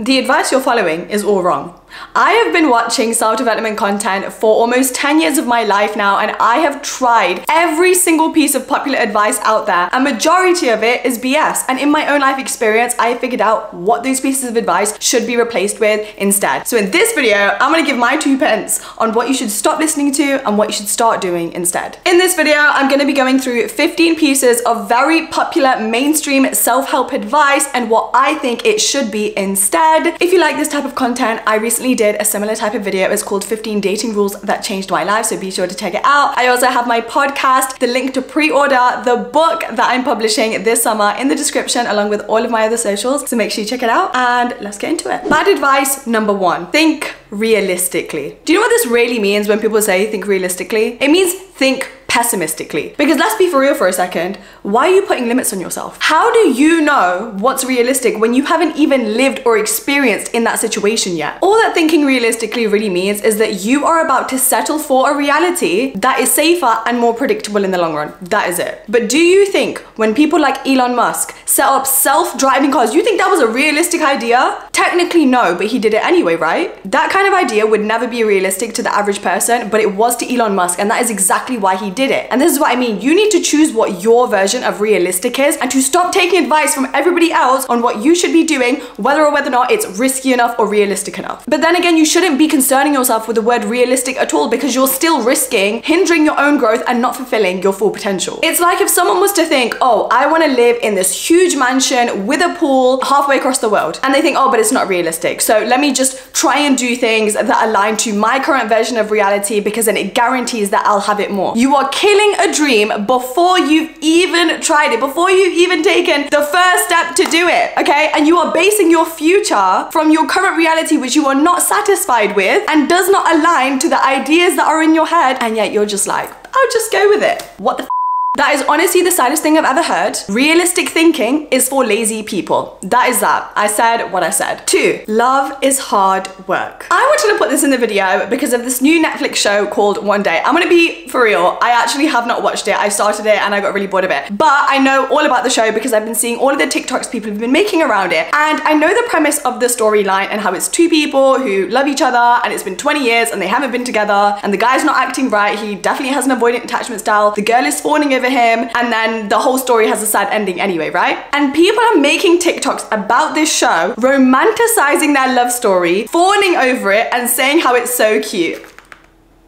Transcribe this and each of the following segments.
The advice you're following is all wrong. I have been watching self-development content for almost 10 years of my life now, and I have tried every single piece of popular advice out there. A majority of it is BS, and in my own life experience, I figured out what those pieces of advice should be replaced with instead. So in this video, I'm gonna give my 2 pence on what you should stop listening to and what you should start doing instead. In this video, I'm gonna be going through 15 pieces of very popular mainstream self-help advice and what I think it should be instead. If you like this type of content, I recently did a similar type of video. It's called 15 dating rules that changed my life, so be sure to check it out. I also have my podcast, the link to pre-order the book that I'm publishing this summer in the description, along with all of my other socials, so make sure you check it out and let's get into it. Bad advice number 1, think realistically. Do you know what this really means when people say think realistically? It means think pessimistically. Because let's be for real for a second, why are you putting limits on yourself? How do you know what's realistic when you haven't even lived or experienced in that situation yet? All that thinking realistically really means is that you are about to settle for a reality that is safer and more predictable in the long run. That is it. But do you think when people like Elon Musk set up self-driving cars, you think that was a realistic idea? Technically no, but he did it anyway, right? That kind of idea would never be realistic to the average person, but it was to Elon Musk, and that is exactly why he did it. And this is what I mean. You need to choose what your version of realistic is and to stop taking advice from everybody else on what you should be doing, whether or not it's risky enough or realistic enough. But then again, you shouldn't be concerning yourself with the word realistic at all, because you're still risking hindering your own growth and not fulfilling your full potential. It's like if someone was to think, oh, I want to live in this huge mansion with a pool halfway across the world. And they think, oh, but it's not realistic. So let me just try and do things that align to my current version of reality, because then it guarantees that I'll have it more. You are killing a dream before you've even tried it, before you've even taken the first step to do it, okay? And you are basing your future from your current reality, which you are not satisfied with and does not align to the ideas that are in your head, and yet you're just like, I'll just go with it. What the f? That is honestly the saddest thing I've ever heard. Realistic thinking is for lazy people. That is that. I said what I said. 2, love is hard work. I wanted to put this in the video because of this new Netflix show called One Day. I'm gonna be for real, I actually have not watched it. I started it and I got really bored of it. But I know all about the show because I've been seeing all of the TikToks people have been making around it. And I know the premise of the storyline and how it's 2 people who love each other and it's been 20 years and they haven't been together and the guy's not acting right. He definitely has an avoidant attachment style. The girl is fawning over him, and then the whole story has a sad ending anyway, right? And people are making TikToks about this show, romanticizing their love story, fawning over it, and saying how it's so cute.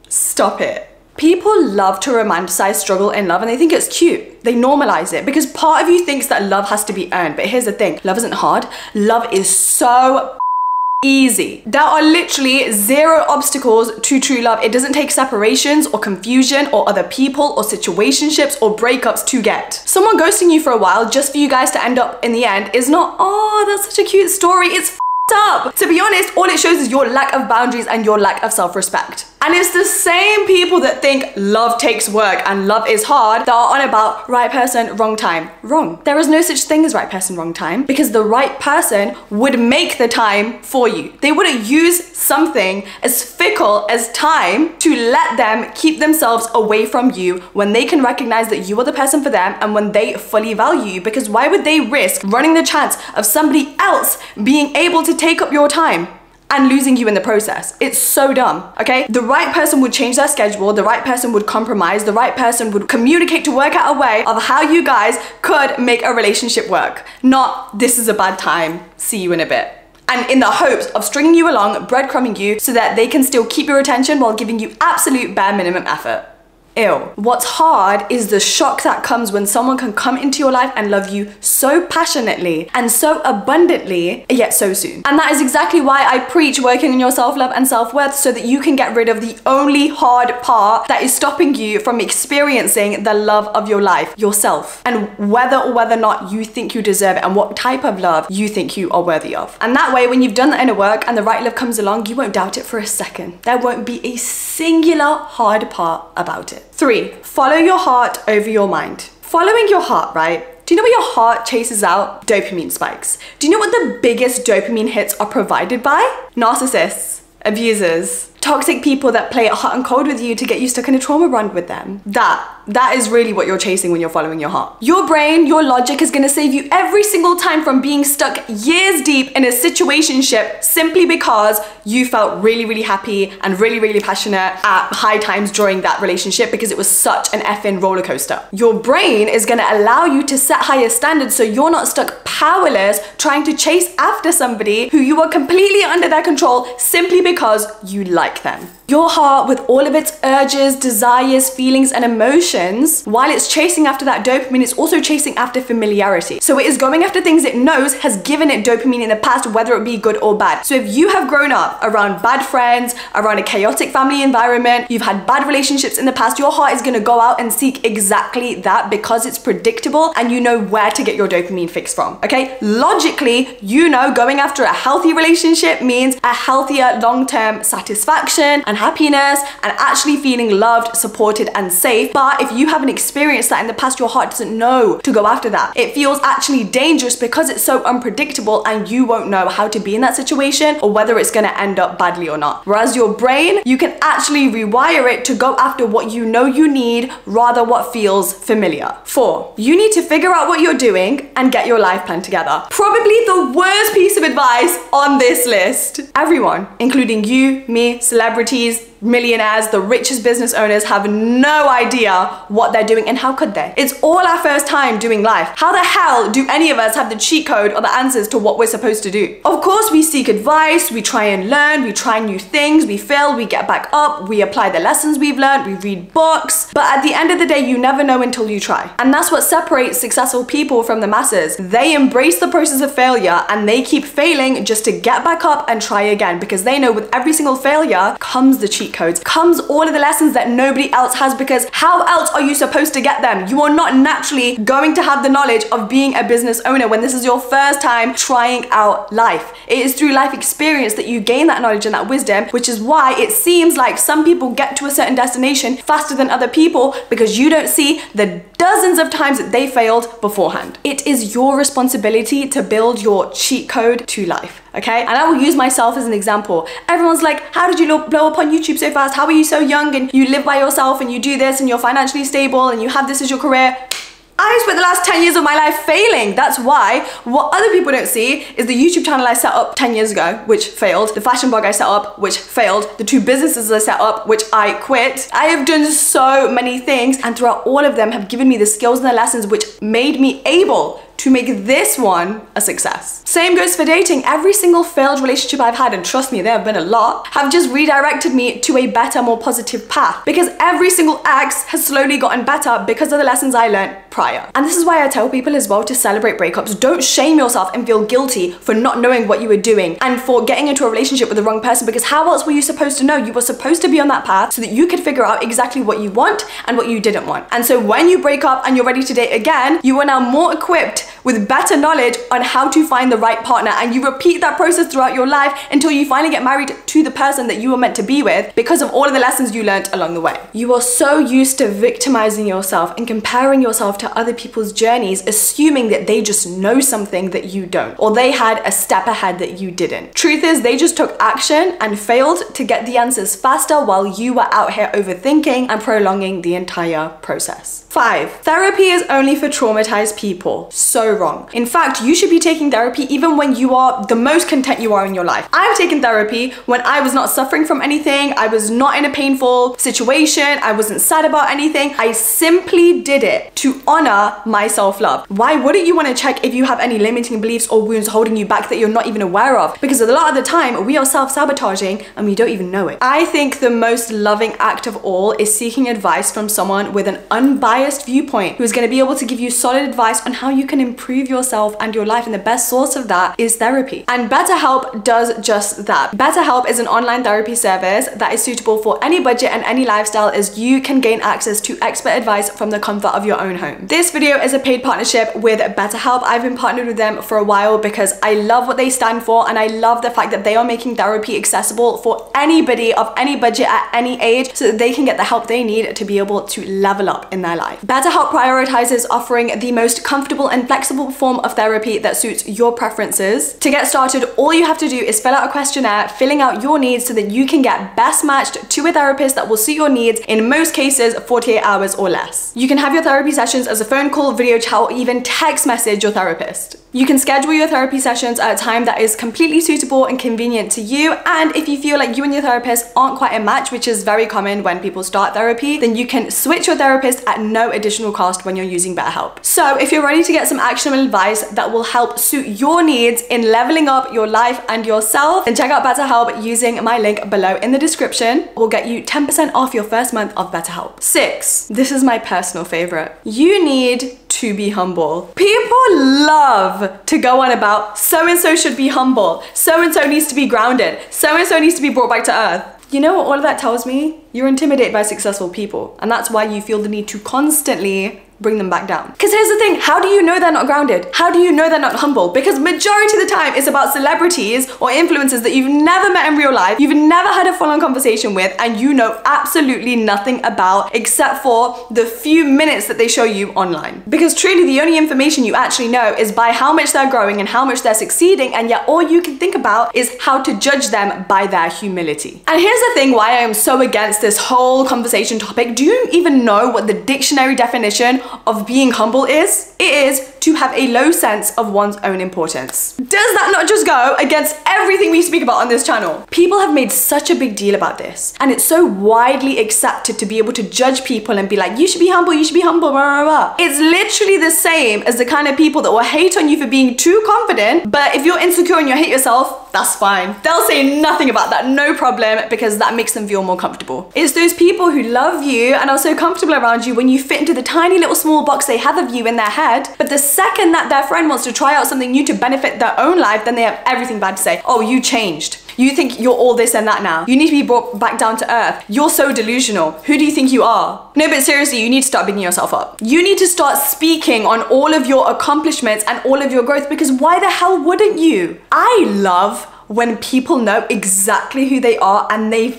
Stop it. People love to romanticize struggle in love and they think it's cute. They normalize it because part of you thinks that love has to be earned, but here's the thing, love isn't hard. Love is so easy. There are literally 0 obstacles to true love. It doesn't take separations or confusion or other people or situationships or breakups to get. Someone ghosting you for a while just for you guys to end up in the end is not, oh, that's such a cute story. It's up. To be honest, all it shows is your lack of boundaries and your lack of self-respect. And it's the same people that think love takes work and love is hard that are on about right person, wrong time. Wrong. There is no such thing as right person, wrong time, because the right person would make the time for you. They wouldn't use something as fickle as time to let them keep themselves away from you when they can recognize that you are the person for them and when they fully value you, because why would they risk running the chance of somebody else being able to take up your time and losing you in the process? It's so dumb, okay? The right person would change their schedule, the right person would compromise, the right person would communicate to work out a way of how you guys could make a relationship work. Not, this is a bad time, see you in a bit. And in the hopes of stringing you along, breadcrumbing you so that they can still keep your attention while giving you absolute bare minimum effort. Ew. What's hard is the shock that comes when someone can come into your life and love you so passionately and so abundantly, yet so soon. And that is exactly why I preach working on your self-love and self-worth, so that you can get rid of the only hard part that is stopping you from experiencing the love of your life, yourself, and whether or not you think you deserve it and what type of love you think you are worthy of. And that way, when you've done the inner work and the right love comes along, you won't doubt it for a second. There won't be a singular hard part about it. 3, follow your heart over your mind. Following your heart, right? Do you know what your heart chases out? Dopamine spikes. Do you know what the biggest dopamine hits are provided by? Narcissists, abusers, toxic people that play it hot and cold with you to get you stuck in a trauma bond with them. That is really what you're chasing when you're following your heart. Your brain, your logic is gonna save you every single time from being stuck years deep in a situationship simply because you felt really, really happy and really, really passionate at high times during that relationship because it was such an effing roller coaster. Your brain is gonna allow you to set higher standards so you're not stuck powerless trying to chase after somebody who you are completely under their control simply because you like them. Your heart, with all of its urges, desires, feelings, and emotions, while it's chasing after that dopamine, it's also chasing after familiarity. So it is going after things it knows has given it dopamine in the past, whether it be good or bad. So if you have grown up around bad friends, around a chaotic family environment, you've had bad relationships in the past, your heart is gonna go out and seek exactly that because it's predictable and you know where to get your dopamine fix from, okay? Logically, you know going after a healthy relationship means a healthier long-term satisfaction and happiness and actually feeling loved, supported, and safe. But if you haven't experienced that in the past, your heart doesn't know to go after that. It feels actually dangerous because it's so unpredictable and you won't know how to be in that situation or whether it's gonna end up badly or not. Whereas your brain, you can actually rewire it to go after what you know you need rather what feels familiar. 4, you need to figure out what you're doing and get your life plan together. Probably the worst piece of advice on this list. Everyone, including you, me, celebrities, millionaires, the richest business owners have no idea what they're doing, and how could they? It's all our first time doing life. How the hell do any of us have the cheat code or the answers to what we're supposed to do? Of course, we seek advice, we try and learn, we try new things, we fail, we get back up, we apply the lessons we've learned, we read books, but at the end of the day, you never know until you try. And that's what separates successful people from the masses. They embrace the process of failure and they keep failing just to get back up and try again because they know with every single failure comes the cheat codes, comes all of the lessons that nobody else has, because how else are you supposed to get them? You are not naturally going to have the knowledge of being a business owner when this is your first time trying out life. It is through life experience that you gain that knowledge and that wisdom, which is why it seems like some people get to a certain destination faster than other people because you don't see the dozens of times that they failed beforehand. It is your responsibility to build your cheat code to life, okay? And I will use myself as an example. Everyone's like, how did you blow up on YouTube so fast? How are you so young and you live by yourself and you do this and you're financially stable and you have this as your career? I spent the last 10 years of my life failing. That's why what other people don't see is the YouTube channel I set up 10 years ago, which failed, the fashion blog I set up, which failed, the 2 businesses I set up, which I quit. I have done so many things, and throughout all of them have given me the skills and the lessons which made me able to make this one a success. Same goes for dating. Every single failed relationship I've had, and trust me, there have been a lot, have just redirected me to a better, more positive path, because every single ex has slowly gotten better because of the lessons I learned prior. And this is why I tell people as well to celebrate breakups. Don't shame yourself and feel guilty for not knowing what you were doing and for getting into a relationship with the wrong person, because how else were you supposed to know? You were supposed to be on that path so that you could figure out exactly what you want and what you didn't want. And so when you break up and you're ready to date again, you are now more equipped with better knowledge on how to find the right partner, and you repeat that process throughout your life until you finally get married to the person that you were meant to be with because of all of the lessons you learned along the way. You are so used to victimizing yourself and comparing yourself to other people's journeys, assuming that they just know something that you don't, or they had a step ahead that you didn't. Truth is, they just took action and failed to get the answers faster while you were out here overthinking and prolonging the entire process. 5, therapy is only for traumatized people. So wrong. In fact, you should be taking therapy even when you are the most content you are in your life. I've taken therapy when I was not suffering from anything, I was not in a painful situation, I wasn't sad about anything. I simply did it to honor my self-love. Why wouldn't you want to check if you have any limiting beliefs or wounds holding you back that you're not even aware of? Because a lot of the time, we are self-sabotaging and we don't even know it. I think the most loving act of all is seeking advice from someone with an unbiased viewpoint who is going to be able to give you solid advice on how you can improve yourself and your life, and the best source of that is therapy. And BetterHelp does just that. BetterHelp is an online therapy service that is suitable for any budget and any lifestyle, as you can gain access to expert advice from the comfort of your own home. This video is a paid partnership with BetterHelp. I've been partnered with them for a while because I love what they stand for, and I love the fact that they are making therapy accessible for anybody of any budget at any age so that they can get the help they need to be able to level up in their life. BetterHelp prioritizes offering the most comfortable and flexible flexible form of therapy that suits your preferences. To get started, all you have to do is fill out a questionnaire, filling out your needs so that you can get best matched to a therapist that will suit your needs, in most cases 48 hours or less. You can have your therapy sessions as a phone call, video chat, or even text message your therapist. You can schedule your therapy sessions at a time that is completely suitable and convenient to you, and if you feel like you and your therapist aren't quite a match, which is very common when people start therapy, then you can switch your therapist at no additional cost when you're using BetterHelp. So if you're ready to get some actionable advice that will help suit your needs in leveling up your life and yourself, then check out BetterHelp using my link below in the description. We'll get you 10% off your first month of BetterHelp. 6, this is my personal favorite. You need to be humble. People love to go on about so-and-so should be humble, so-and-so needs to be grounded, so-and-so needs to be brought back to earth. You know what all of that tells me? You're intimidated by successful people, and that's why you feel the need to constantly bring them back down. Because here's the thing, how do you know they're not grounded? How do you know they're not humble? Because majority of the time it's about celebrities or influencers that you've never met in real life, you've never had a full-on conversation with, and you know absolutely nothing about except for the few minutes that they show you online. Because truly the only information you actually know is by how much they're growing and how much they're succeeding, and yet all you can think about is how to judge them by their humility. And here's the thing, why I am so against this whole conversation topic. Do you even know what the dictionary definition of being humble is? It is to have a low sense of one's own importance. Does that not just go against everything we speak about on this channel? People have made such a big deal about this, and it's so widely accepted to be able to judge people and be like, you should be humble, blah, blah, blah. It's literally the same as the kind of people that will hate on you for being too confident, but if you're insecure and you hate yourself, that's fine. They'll say nothing about that, no problem, because that makes them feel more comfortable. It's those people who love you and are so comfortable around you when you fit into the tiny little small box they have of you in their head, but the second that their friend wants to try out something new to benefit their own life, then they have everything bad to say. Oh, you changed. You think you're all this and that now. You need to be brought back down to earth. You're so delusional. Who do you think you are? No, but seriously, you need to start bigging yourself up. You need to start speaking on all of your accomplishments and all of your growth, because why the hell wouldn't you? I love when people know exactly who they are and they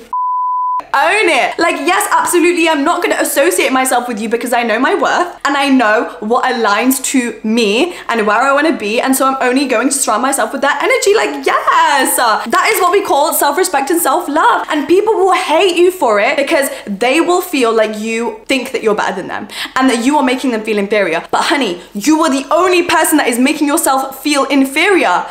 own it. Like, yes, absolutely, I'm not going to associate myself with you because I know my worth and I know what aligns to me and where I want to be, and so I'm only going to surround myself with that energy. Like, yes, that is what we call self-respect and self-love, and people will hate you for it because they will feel like you think that you're better than them and that you are making them feel inferior. But honey, you are the only person that is making yourself feel inferior.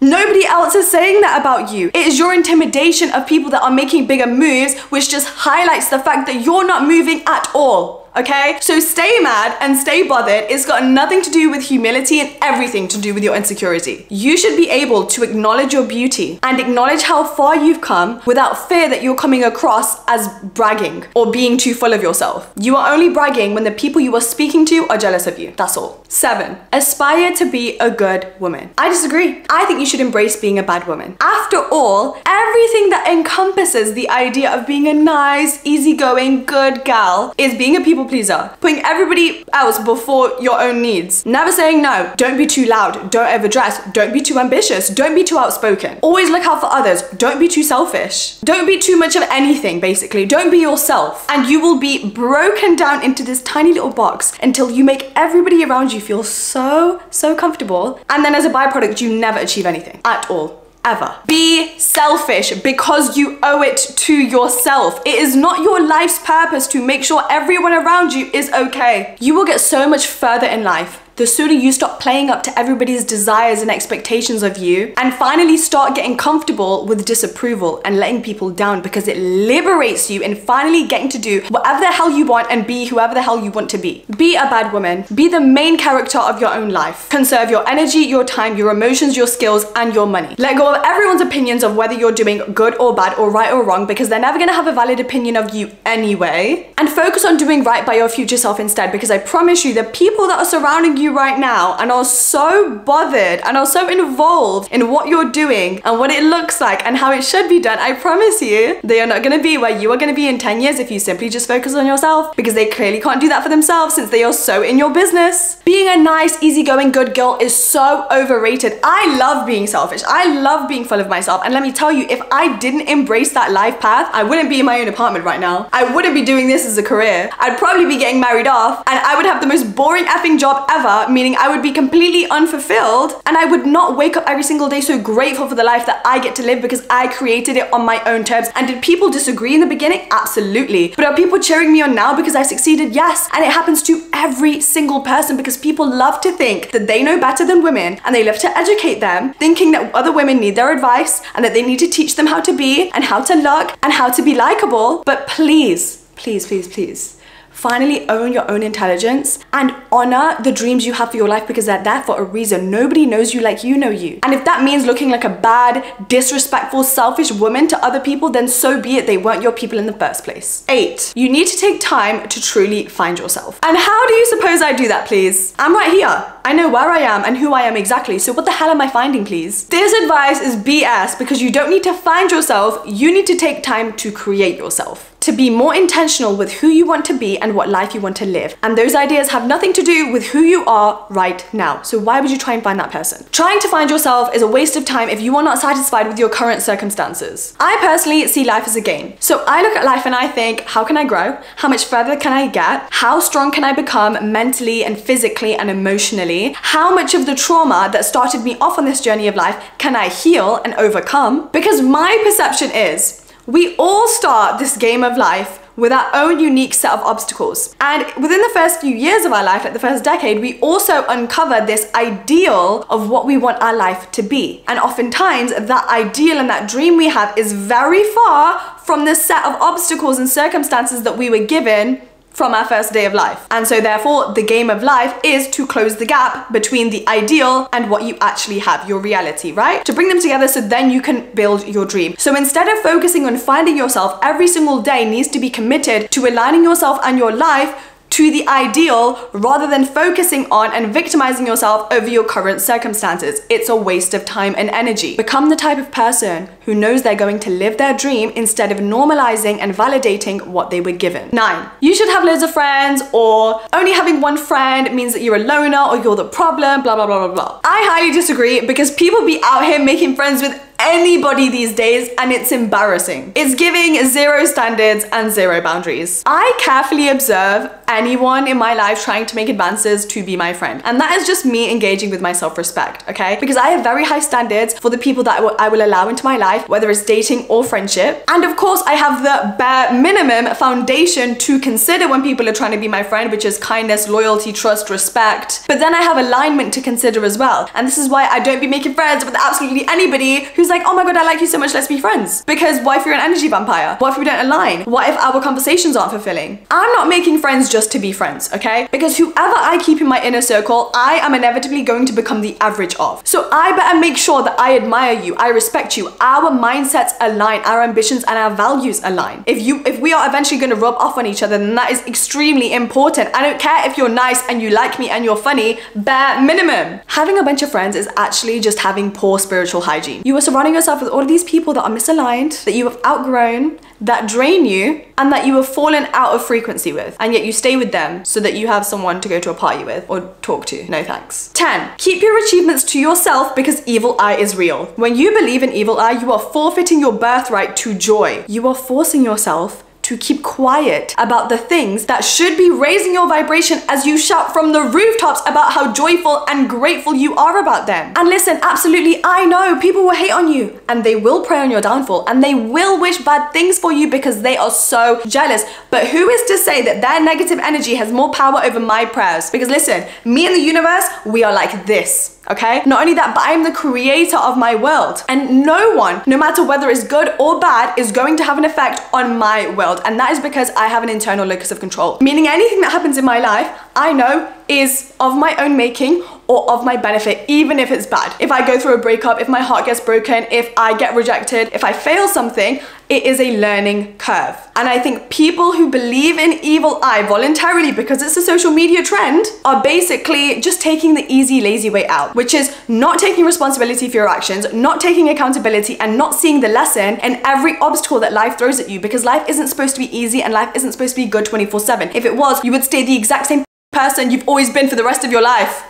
Nobody else is saying that about you. It is your intimidation of people that are making bigger moves, which just highlights the fact that you're not moving at all, okay? So stay mad and stay bothered. It's got nothing to do with humility and everything to do with your insecurity. You should be able to acknowledge your beauty and acknowledge how far you've come without fear that you're coming across as bragging or being too full of yourself. You are only bragging when the people you are speaking to are jealous of you. That's all. 7, aspire to be a good woman. I disagree. I think you should embrace being a bad woman. After all, everything that encompasses the idea of being a nice, easygoing, good gal is being a people pleaser. Putting everybody else before your own needs. Never saying no. Don't be too loud. Don't overdress. Don't be too ambitious. Don't be too outspoken. Always look out for others. Don't be too selfish. Don't be too much of anything, basically. Don't be yourself. And you will be broken down into this tiny little box until you make everybody around you feel so comfortable, and then as a byproduct you never achieve anything at all, ever. Be selfish because you owe it to yourself. It is not your life's purpose to make sure everyone around you is okay. You will get so much further in life the sooner you stop playing up to everybody's desires and expectations of you, and finally start getting comfortable with disapproval and letting people down, because it liberates you and finally getting to do whatever the hell you want and be whoever the hell you want to be. Be a bad woman. Be the main character of your own life. Conserve your energy, your time, your emotions, your skills, and your money. Let go of everyone's opinions of whether you're doing good or bad or right or wrong, because they're never going to have a valid opinion of you anyway. And focus on doing right by your future self instead, because I promise you the people that are surrounding you right now and are so bothered and are so involved in what you're doing and what it looks like and how it should be done, I promise you, they are not going to be where you are going to be in 10 years if you simply just focus on yourself, because they clearly can't do that for themselves since they are so in your business. Being a nice, easygoing, good girl is so overrated. I love being selfish. I love being full of myself, and let me tell you, if I didn't embrace that life path, I wouldn't be in my own apartment right now. I wouldn't be doing this as a career. I'd probably be getting married off, and I would have the most boring effing job ever forever, meaning I would be completely unfulfilled and I would not wake up every single day so grateful for the life that I get to live because I created it on my own terms. And did people disagree in the beginning? Absolutely. But are people cheering me on now because I succeeded? Yes. And it happens to every single person because people love to think that they know better than women and they love to educate them, thinking that other women need their advice and that they need to teach them how to be and how to look and how to be likable. But please, please, please, please, finally own your own intelligence and honor the dreams you have for your life because they're there for a reason. Nobody knows you like you know you. And if that means looking like a bad, disrespectful, selfish woman to other people, then so be it. They weren't your people in the first place. 8, you need to take time to truly find yourself. And how do you suppose I do that, please? I'm right here. I know where I am and who I am exactly, so what the hell am I finding, please? This advice is BS because you don't need to find yourself, you need to take time to create yourself. To be more intentional with who you want to be and what life you want to live. And those ideas have nothing to do with who you are right now. So why would you try and find that person? Trying to find yourself is a waste of time if you are not satisfied with your current circumstances. I personally see life as a game. So I look at life and I think, how can I grow? How much further can I get? How strong can I become mentally and physically and emotionally? How much of the trauma that started me off on this journey of life can I heal and overcome? Because my perception is, we all start this game of life with our own unique set of obstacles. And within the first few years of our life, like the first decade, we also uncover this ideal of what we want our life to be. And oftentimes that ideal and that dream we have is very far from the set of obstacles and circumstances that we were given from our first day of life. And so therefore the game of life is to close the gap between the ideal and what you actually have, your reality, right? To bring them together so then you can build your dream. So instead of focusing on finding yourself, every single day needs to be committed to aligning yourself and your life to the ideal rather than focusing on and victimizing yourself over your current circumstances. It's a waste of time and energy. Become the type of person who knows they're going to live their dream instead of normalizing and validating what they were given. 9, you should have loads of friends, or only having one friend means that you're a loner or you're the problem, blah, blah, blah, blah, blah. I highly disagree because people be out here making friends with anybody these days and it's embarrassing. It's giving zero standards and zero boundaries. I carefully observe anyone in my life trying to make advances to be my friend. And that is just me engaging with my self-respect, okay? Because I have very high standards for the people that I will allow into my life, whether it's dating or friendship. And of course I have the bare minimum foundation to consider when people are trying to be my friend, which is kindness, loyalty, trust, respect. But then I have alignment to consider as well. And this is why I don't be making friends with absolutely anybody who's like, oh my God, I like you so much, let's be friends. Because what if you're an energy vampire? What if we don't align? What if our conversations aren't fulfilling? I'm not making friends just to be friends, okay? Because whoever I keep in my inner circle, I am inevitably going to become the average of. So I better make sure that I admire you, I respect you, our mindsets align, our ambitions and our values align. If we are eventually gonna rub off on each other, then that is extremely important. I don't care if you're nice and you like me and you're funny, bare minimum. Having a bunch of friends is actually just having poor spiritual hygiene. You are surrounding yourself with all of these people that are misaligned, that you have outgrown, that drain you, and that you have fallen out of frequency with, and yet you stay with them so that you have someone to go to a party with or talk to. No thanks. 10, keep your achievements to yourself because evil eye is real. When you believe in evil eye, you are forfeiting your birthright to joy. You are forcing yourself to keep quiet about the things that should be raising your vibration as you shout from the rooftops about how joyful and grateful you are about them. And listen, absolutely, I know people will hate on you and they will prey on your downfall and they will wish bad things for you because they are so jealous. But who is to say that their negative energy has more power over my prayers? Because listen, me and the universe, we are like this. Okay? Not only that, but I'm the creator of my world. And no one, no matter whether it's good or bad, is going to have an effect on my world. And that is because I have an internal locus of control. Meaning anything that happens in my life, I know is of my own making or of my benefit, even if it's bad. If I go through a breakup, if my heart gets broken, if I get rejected, if I fail something, it is a learning curve. And I think people who believe in evil eye voluntarily, because it's a social media trend, are basically just taking the easy, lazy way out, which is not taking responsibility for your actions, not taking accountability, and not seeing the lesson in every obstacle that life throws at you, because life isn't supposed to be easy and life isn't supposed to be good 24/7. If it was, you would stay the exact same person you've always been for the rest of your life.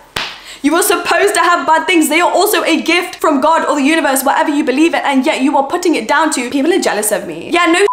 You are supposed to have bad things. They are also a gift from God or the universe, whatever you believe in, and yet you are putting it down to people are jealous of me. Yeah, no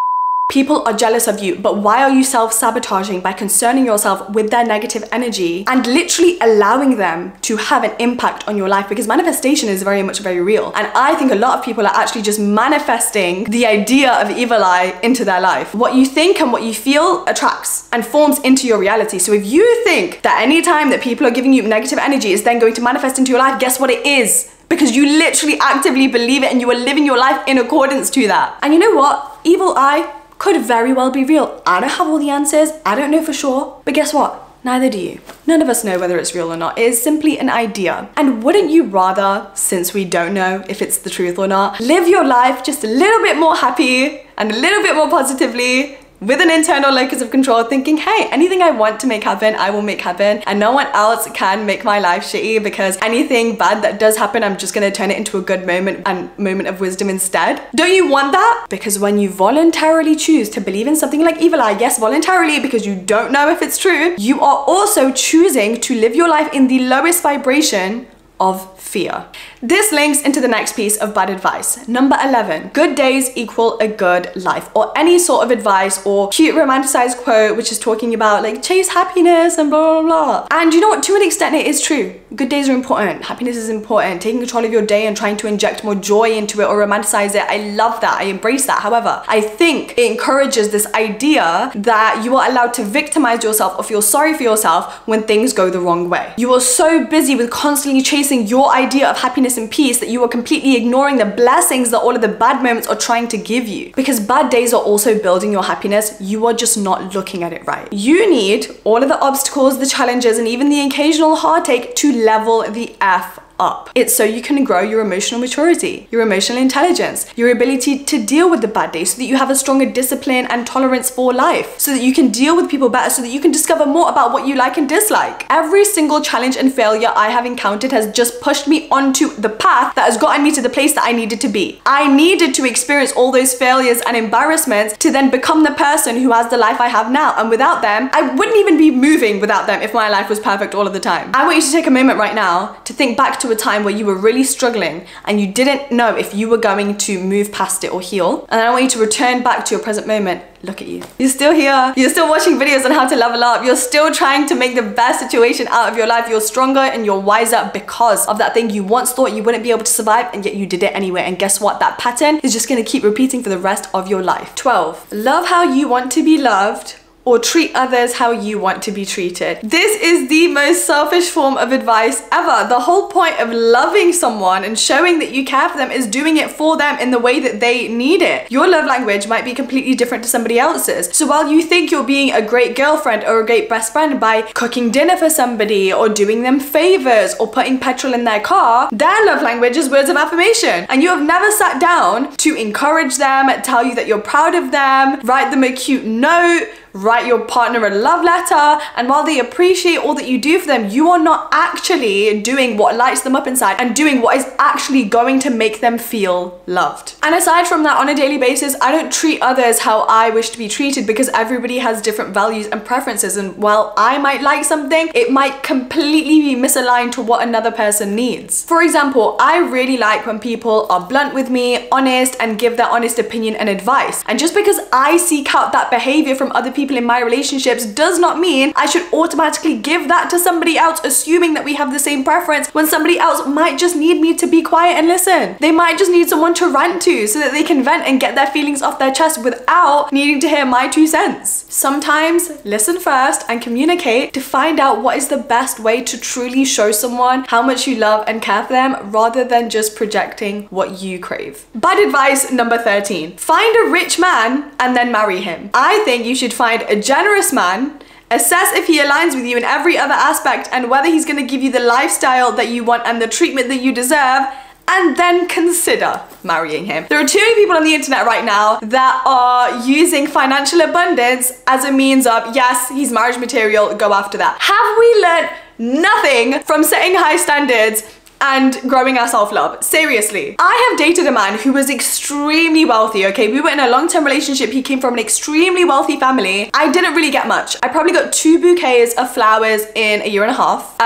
People are jealous of you, but why are you self-sabotaging by concerning yourself with their negative energy and literally allowing them to have an impact on your life? Because manifestation is very real. And I think a lot of people are actually just manifesting the idea of evil eye into their life. What you think and what you feel attracts and forms into your reality. So if you think that any time that people are giving you negative energy is then going to manifest into your life, guess what it is? Because you literally actively believe it and you are living your life in accordance to that. And you know what? Evil eye could very well be real. I don't have all the answers. I don't know for sure. But guess what? Neither do you. None of us know whether it's real or not. It is simply an idea. And wouldn't you rather, since we don't know if it's the truth or not, live your life just a little bit more happy and a little bit more positively with an internal locus of control, thinking, hey, anything I want to make happen, I will make happen, and no one else can make my life shitty, because anything bad that does happen, I'm just gonna turn it into a good moment and moment of wisdom instead. Don't you want that? Because when you voluntarily choose to believe in something like evil eye, yes, voluntarily, because you don't know if it's true, you are also choosing to live your life in the lowest vibration of fear. This links into the next piece of bad advice. Number 11, good days equal a good life, or any sort of advice or cute romanticized quote, which is talking about like chase happiness and blah, blah, blah. And you know what, to an extent it is true. Good days are important. Happiness is important. Taking control of your day and trying to inject more joy into it or romanticize it. I love that. I embrace that. However, I think it encourages this idea that you are allowed to victimize yourself or feel sorry for yourself when things go the wrong way. You are so busy with constantly chasing your idea of happiness and peace that you are completely ignoring the blessings that all of the bad moments are trying to give you. Because bad days are also building your happiness, you are just not looking at it right. You need all of the obstacles, the challenges, and even the occasional heartache to level the F up. It's so you can grow your emotional maturity, your emotional intelligence, your ability to deal with the bad days so that you have a stronger discipline and tolerance for life, so that you can deal with people better, so that you can discover more about what you like and dislike. Every single challenge and failure I have encountered has just pushed me onto the path that has gotten me to the place that I needed to be. I needed to experience all those failures and embarrassments to then become the person who has the life I have now. And without them, I wouldn't even be moving without them if my life was perfect all of the time. I want you to take a moment right now to think back to a time where you were really struggling and you didn't know if you were going to move past it or heal. And I want you to return back to your present moment. Look at you. You're still here. You're still watching videos on how to level up. You're still trying to make the best situation out of your life. You're stronger and you're wiser because of that thing you once thought you wouldn't be able to survive, and yet you did it anyway. And guess what? That pattern is just going to keep repeating for the rest of your life. 12. Love how you want to be loved, or treat others how you want to be treated. This is the most selfish form of advice ever. The whole point of loving someone and showing that you care for them is doing it for them in the way that they need it. Your love language might be completely different to somebody else's. So while you think you're being a great girlfriend or a great best friend by cooking dinner for somebody or doing them favors or putting petrol in their car, their love language is words of affirmation. And you have never sat down to encourage them, tell you that you're proud of them, write them a cute note, write your partner a love letter, and while they appreciate all that you do for them, you are not actually doing what lights them up inside and doing what is actually going to make them feel loved. And aside from that, on a daily basis, I don't treat others how I wish to be treated, because everybody has different values and preferences, and while I might like something, it might completely be misaligned to what another person needs. For example, I really like when people are blunt with me, honest, and give their honest opinion and advice. And just because I seek out that behavior from other people in my relationships does not mean I should automatically give that to somebody else, assuming that we have the same preference, when somebody else might just need me to be quiet and listen. They might just need someone to rant to so that they can vent and get their feelings off their chest without needing to hear my 2 cents. Sometimes listen first and communicate to find out what is the best way to truly show someone how much you love and care for them, rather than just projecting what you crave. Bad advice number 13. Find a rich man and then marry him. I think you should find a generous man, assess if he aligns with you in every other aspect and whether he's going to give you the lifestyle that you want and the treatment that you deserve, and then consider marrying him. There are too many people on the internet right now that are using financial abundance as a means of, yes, he's marriage material, go after that. Have we learned nothing from setting high standards and growing our self-love. Seriously. I have dated a man who was extremely wealthy, okay? We were in a long-term relationship. He came from an extremely wealthy family. I didn't really get much. I probably got 2 bouquets of flowers in a year and a half.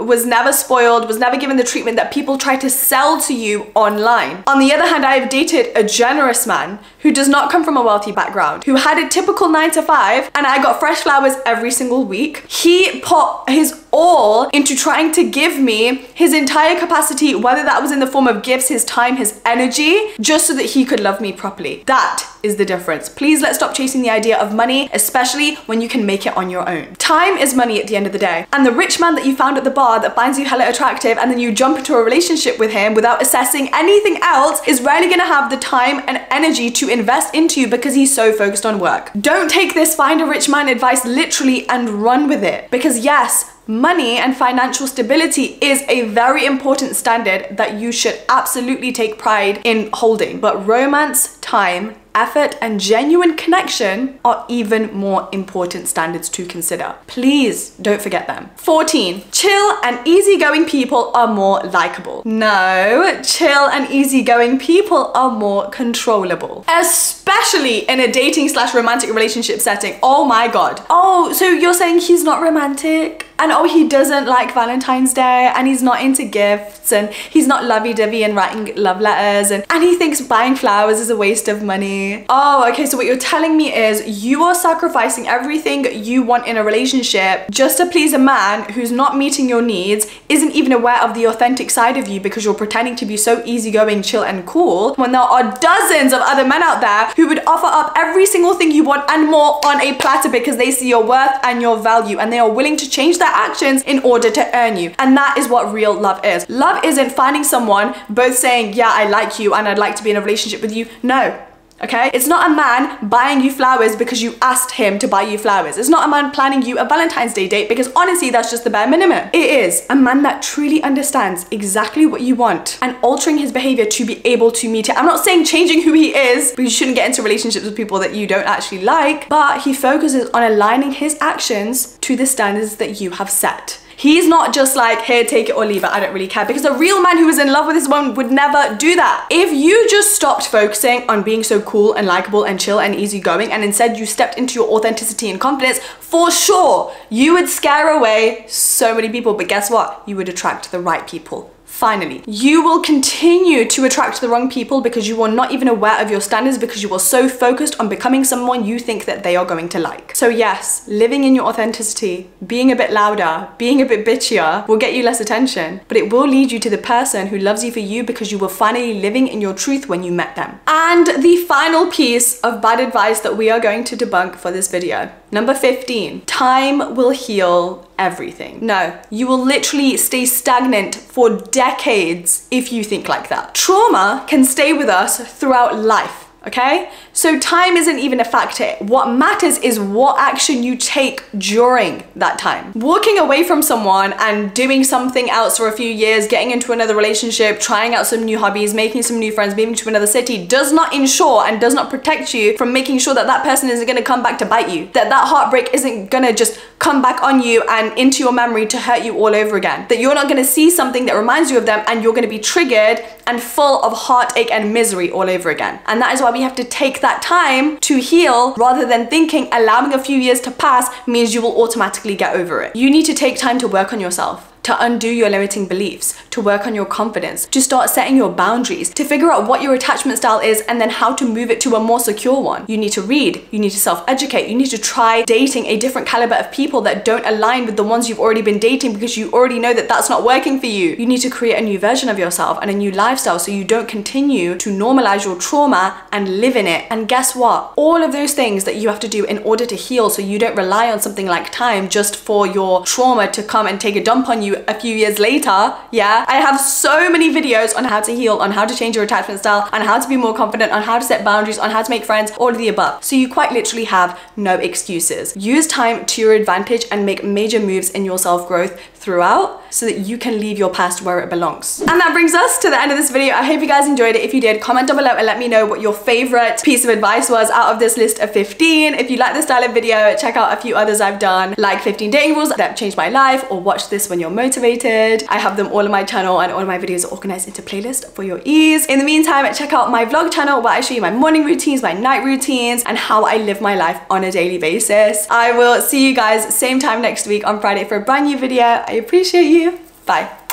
Was never spoiled, was never given the treatment that people try to sell to you online. On the other hand, I have dated a generous man who does not come from a wealthy background, who had a typical 9 to 5, and I got fresh flowers every single week. He put his all into trying to give me his entire capacity, whether that was in the form of gifts, his time, his energy, just so that he could love me properly. That is the difference. Please let's stop chasing the idea of money, especially when you can make it on your own. Time is money at the end of the day. And the rich man that you found at the bar that finds you hella attractive and then you jump into a relationship with him without assessing anything else is rarely gonna have the time and energy to invest into you because he's so focused on work. Don't take this find a rich man advice literally and run with it, because yes, money and financial stability is a very important standard that you should absolutely take pride in holding. But romance, time, effort, and genuine connection are even more important standards to consider. Please don't forget them. 14, chill and easygoing people are more likable. No, chill and easygoing people are more controllable, especially in a dating / romantic relationship setting. Oh my God. Oh, so you're saying he's not romantic? And oh, he doesn't like Valentine's Day, and he's not into gifts, and he's not lovey-dovey and writing love letters, and he thinks buying flowers is a waste of money. Oh, okay, so what you're telling me is you are sacrificing everything you want in a relationship just to please a man who's not meeting your needs, isn't even aware of the authentic side of you, because you're pretending to be so easygoing, chill, and cool, when there are dozens of other men out there who would offer up every single thing you want and more on a platter because they see your worth and your value, and they are willing to change that actions in order to earn you. And that is what real love is. Love isn't finding someone both saying, yeah, I like you and I'd like to be in a relationship with you. No. Okay? It's not a man buying you flowers because you asked him to buy you flowers. It's not a man planning you a Valentine's Day date, because honestly, that's just the bare minimum. It is a man that truly understands exactly what you want and altering his behavior to be able to meet it. I'm not saying changing who he is, but you shouldn't get into relationships with people that you don't actually like, but he focuses on aligning his actions to the standards that you have set. He's not just like, here, take it or leave it, I don't really care. Because a real man who is in love with this woman would never do that. If you just stopped focusing on being so cool and likable and chill and easygoing, and instead you stepped into your authenticity and confidence, for sure, you would scare away so many people. But guess what? You would attract the right people. Finally, you will continue to attract the wrong people because you are not even aware of your standards, because you are so focused on becoming someone you think that they are going to like. So yes, living in your authenticity, being a bit louder, being a bit bitchier will get you less attention, but it will lead you to the person who loves you for you, because you were finally living in your truth when you met them. And the final piece of bad advice that we are going to debunk for this video, number 15, time will heal everything. No, you will literally stay stagnant for decades if you think like that. Trauma can stay with us throughout life, okay? So time isn't even a factor. What matters is what action you take during that time. Walking away from someone and doing something else for a few years, getting into another relationship, trying out some new hobbies, making some new friends, moving to another city does not ensure and does not protect you from making sure that that person isn't gonna come back to bite you, that that heartbreak isn't gonna just come back on you and into your memory to hurt you all over again, that you're not gonna see something that reminds you of them and you're gonna be triggered and full of heartache and misery all over again. And that is why we have to take that time to heal, rather than thinking allowing a few years to pass means you will automatically get over it. You need to take time to work on yourself, to undo your limiting beliefs, to work on your confidence, to start setting your boundaries, to figure out what your attachment style is and then how to move it to a more secure one. You need to read, you need to self-educate, you need to try dating a different caliber of people that don't align with the ones you've already been dating, because you already know that that's not working for you. You need to create a new version of yourself and a new lifestyle so you don't continue to normalize your trauma and live in it. And guess what? All of those things that you have to do in order to heal, so you don't rely on something like time just for your trauma to come and take a dump on you a few years later. Yeah, I have so many videos on how to heal, on how to change your attachment style, on how to be more confident, on how to set boundaries, on how to make friends, all of the above. So you quite literally have no excuses. Use time to your advantage and make major moves in your self-growth throughout so that you can leave your past where it belongs. And that brings us to the end of this video. I hope you guys enjoyed it. If you did, comment down below and let me know what your favorite piece of advice was out of this list of 15. If you like this style of video, check out a few others I've done, like 15 dating rules that changed my life, or watch this when you're motivated. I have them all on my channel, and all of my videos are organized into playlists for your ease. In the meantime, check out my vlog channel where I show you my morning routines, my night routines, and how I live my life on a daily basis. I will see you guys same time next week on Friday for a brand new video. I appreciate you. Bye.